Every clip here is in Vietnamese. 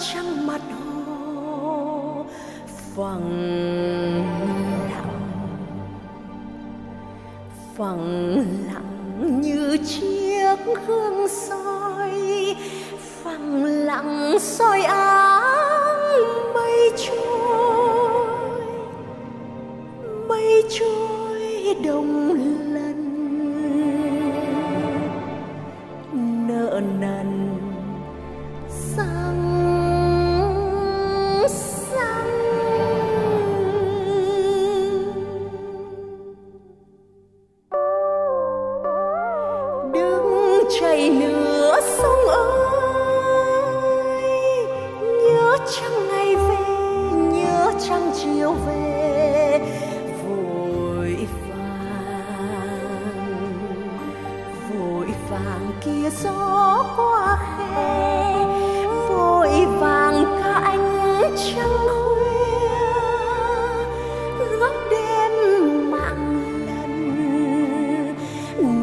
trăng mặt hồ phẳng lặng, phẳng lặng như chiếc gương soi, phẳng lặng soi áng mây trôi, mây trôi đồng lần nợ nần chảy nữa sông ơi. Nhớ trăng ngày về, nhớ trăng chiều về vội vàng kia gió qua khe, vội vàng cả ánh trăng khuya rước đến mạng lần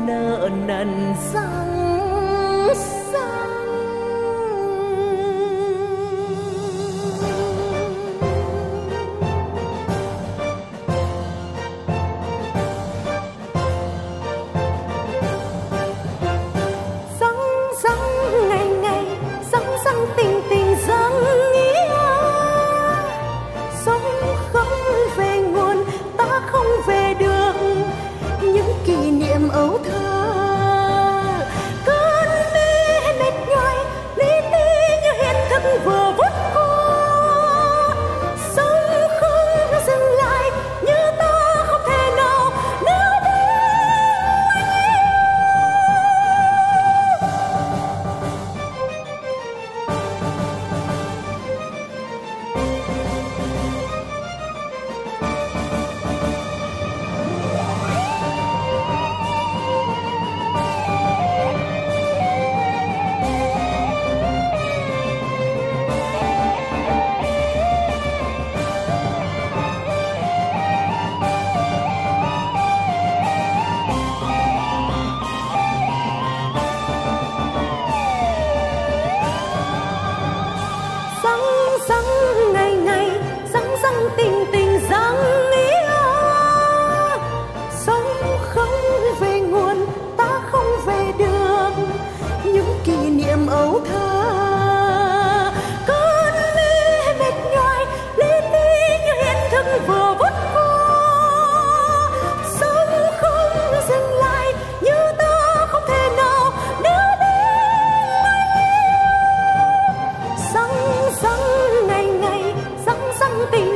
nợ nần sang. Hãy subscribe